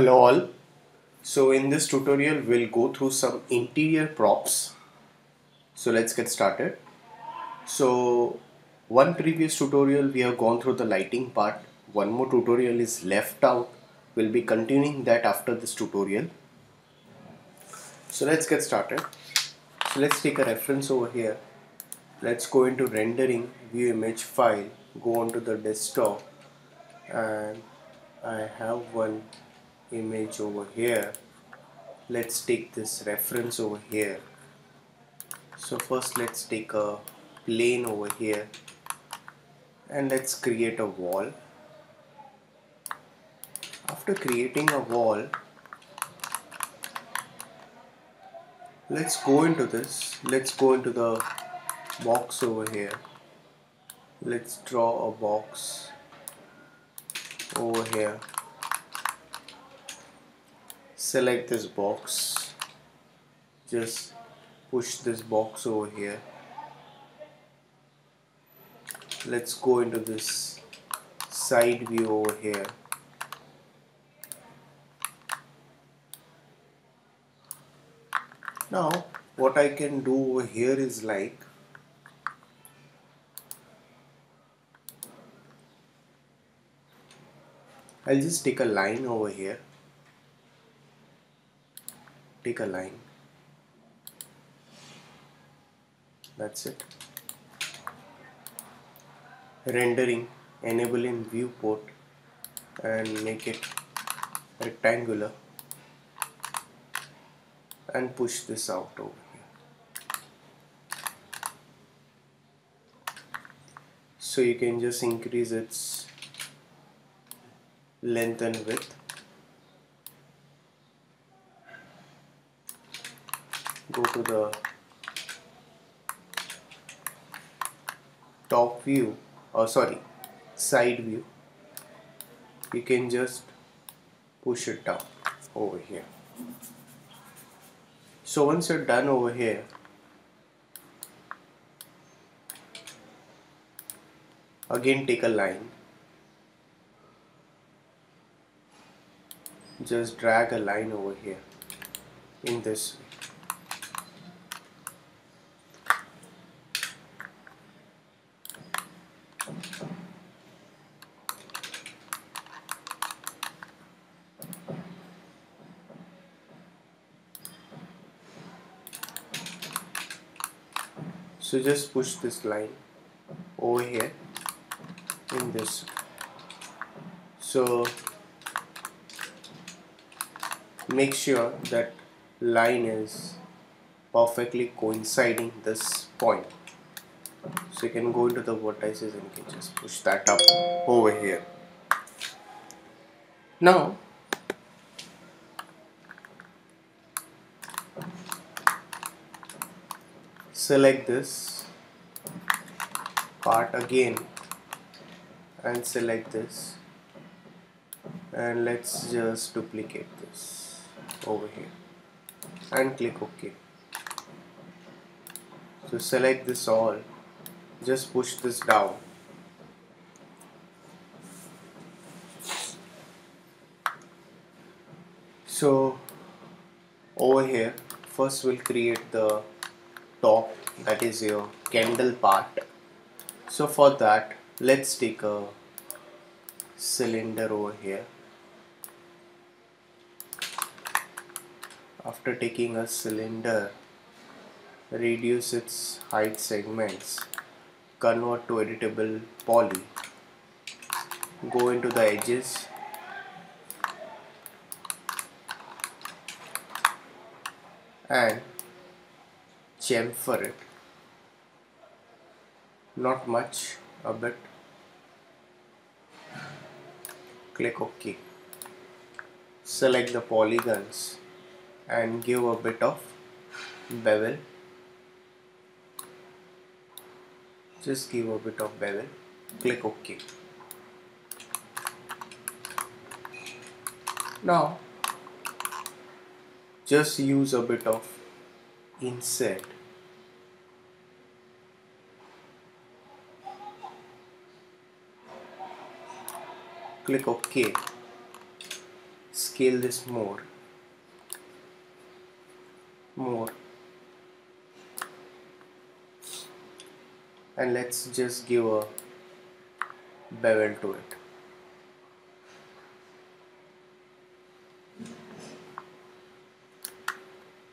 Hello all. So in this tutorial we'll go through some interior props. So let's get started. So one previous tutorial we have gone through the lighting part. One more tutorial is left out. We'll be continuing that after this tutorial. So let's get started. So let's take a reference over here. Let's go into rendering, view image file, go onto the desktop, and I have one image over here. Let's take this reference over here. So first let's take a plane over here and let's create a wall. After creating a wall, let's go into this, let's go into the box over here. Let's draw a box over here. Select this box, just push this box over here. Let's go into this side view over here. Now what I can do over here is like I'll just take a line over here. Take a line, that's it. Rendering, enable in viewport and make it rectangular and push this out over here. So you can just increase its length and width. Go to the top view, or sorry, side view. You can just push it down over here. So once you're done over here, again take a line. Just drag a line over here in this way. So just push this line over here in this. So make sure that line is perfectly coinciding this point. So you can go into the vertices and you can just push that up over here. Now select this part again and select this, and let's just duplicate this over here and click OK. So select this all, just push this down. So over here first we'll create the top, that is your candle part. So for that let's take a cylinder over here. After taking a cylinder, reduce its height segments, convert to editable poly, go into the edges, and chamfer it, not much, a bit. Click OK. Select the polygons and give a bit of bevel. Just give a bit of bevel. Click OK. Now just use a bit of inset . Click OK. scale this more, and let's just give a bevel to it.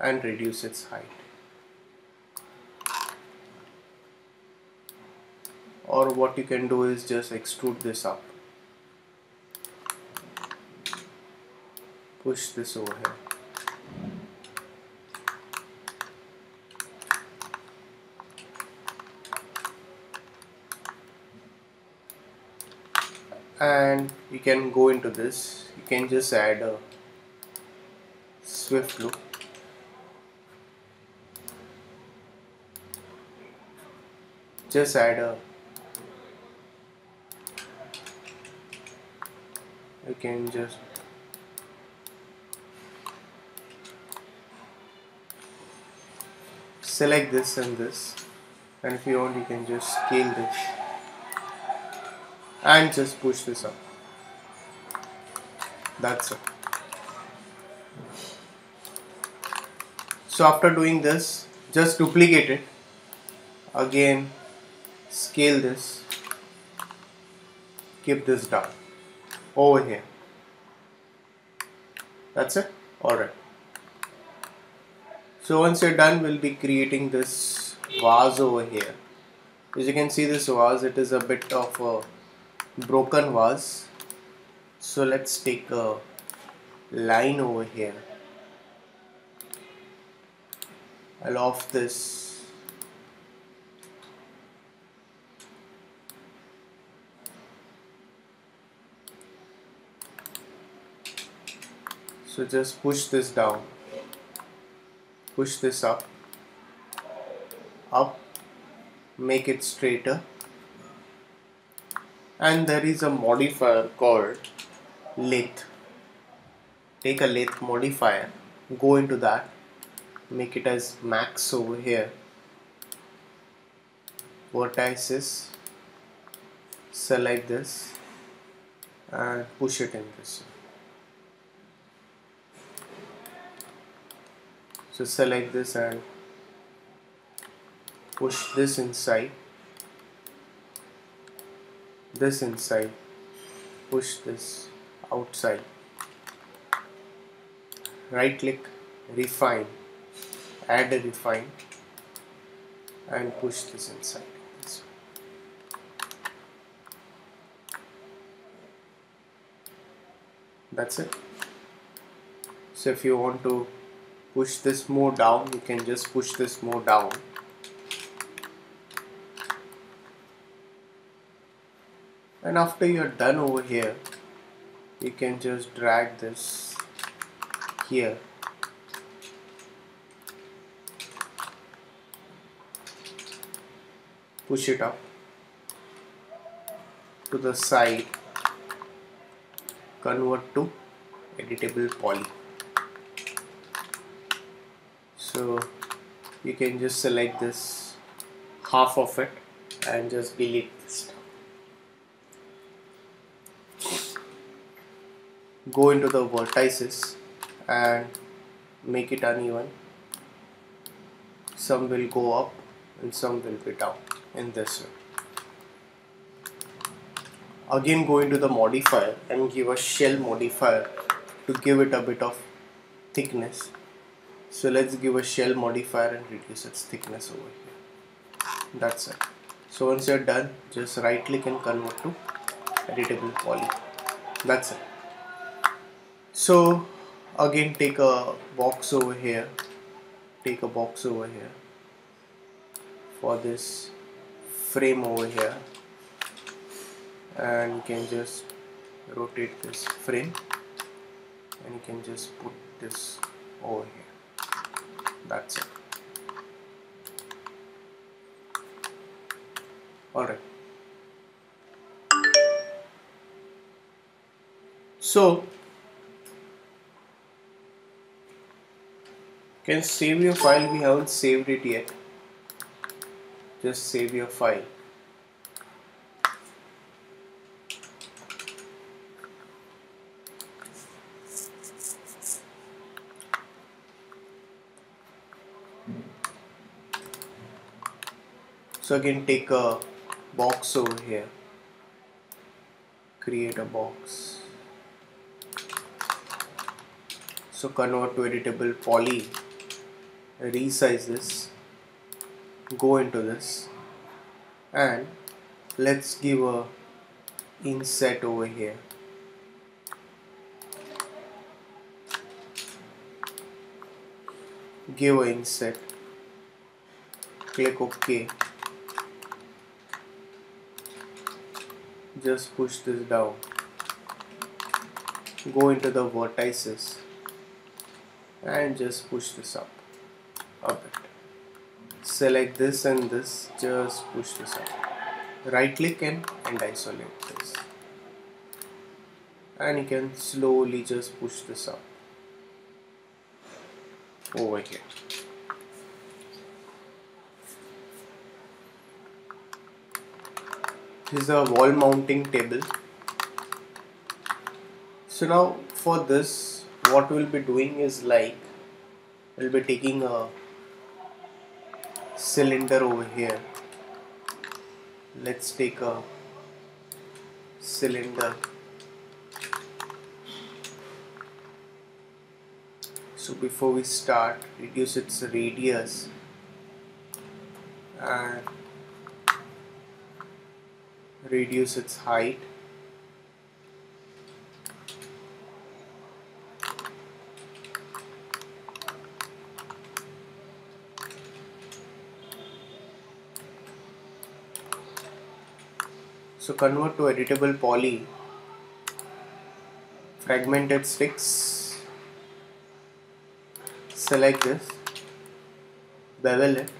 And reduce its height. Or what you can do is just extrude this up, push this over here, and you can go into this. You can just add a swift loop. Just add a, you can just select this and this, and if you want you can just scale this and just push this up. That's it. So after doing this, just duplicate it again. Scale this, keep this down over here. That's it. Alright. So once you're done, we'll be creating this vase over here. As you can see, this vase, it is a bit of a broken vase. So let's take a line over here. I'll off this. So just push this down, push this up, make it straighter, and there is a modifier called lathe. Take a lathe modifier, go into that, make it as max over here, vertices, select this and push it in this way. So select this and push this inside, push this outside, right click, refine, add a refine and push this inside. That's it. So if you want to push this more down, you can just push this more down. And after you're done over here, you can just drag this here. Push it up to the side. Convert to editable poly. So you can just select this half of it and just delete this. Go into the vertices and make it uneven. Some will go up and some will be down in this way. Again go into the modifier and give a shell modifier to give it a bit of thickness. So let's give a shell modifier and reduce its thickness over here. That's it. So once you're done, just right click and convert to editable poly. That's it. So again take a box over here. Take a box over here. For this frame over here. And you can just rotate this frame. And you can just put this over here. That's it. Alright. So you can save your file. We haven't saved it yet. Just save your file. So again, take a box over here, create a box. So convert to editable poly, resize this, go into this, and let's give a inset over here. Give an inset, click OK, just push this down, go into the vertices and just push this up a bit. Select this and this, just push this up, right click and isolate this, and you can slowly just push this up over here. This is a wall mounting table. So now for this, what we'll be doing is, like, we'll be taking a cylinder over here. Let's take a cylinder. So before we start, reduce its radius and reduce its height. So convert to editable poly, fragmented sticks. Select this, bevel it,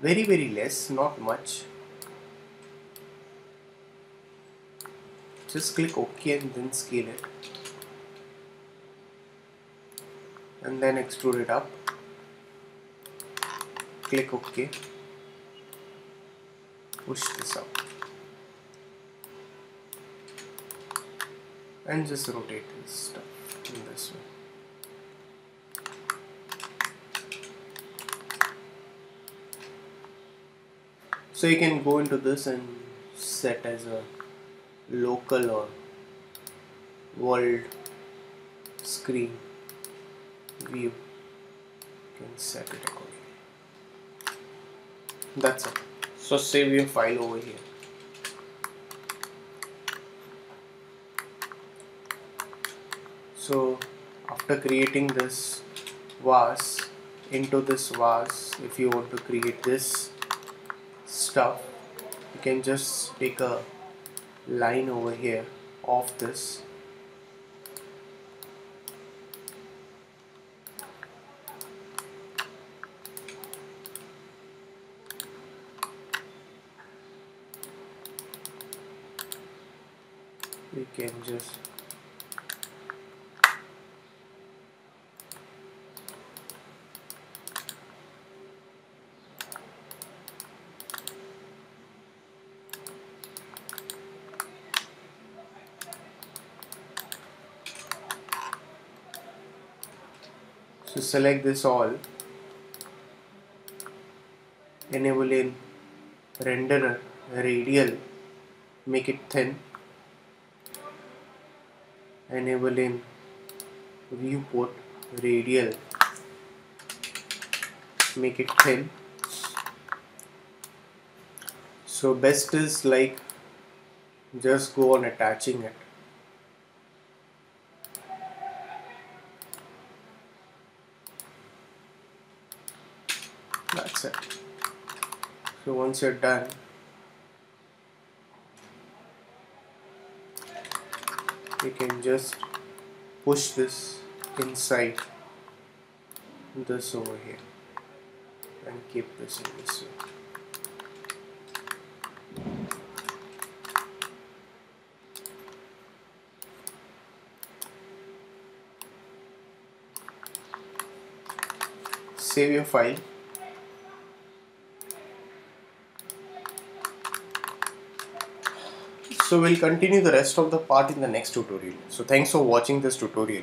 very less, not much. Just click OK and then scale it, and then extrude it up. Click OK, push this up, and just rotate this stuff in this way. So you can go into this and set as a local or world screen view. You can set it accordingly. That's it. So save your file over here. So after creating this vase, into this vase, if you want to create this stuff, you can just take a line over here of this, you can just select this all, enable in renderer radial, make it thin, enable in viewport radial, make it thin. So best is, like, just go on attaching it. That's it. So once you're done, you can just push this inside this over here and keep this in this way. Save your file. So we'll continue the rest of the part in the next tutorial. So thanks for watching this tutorial.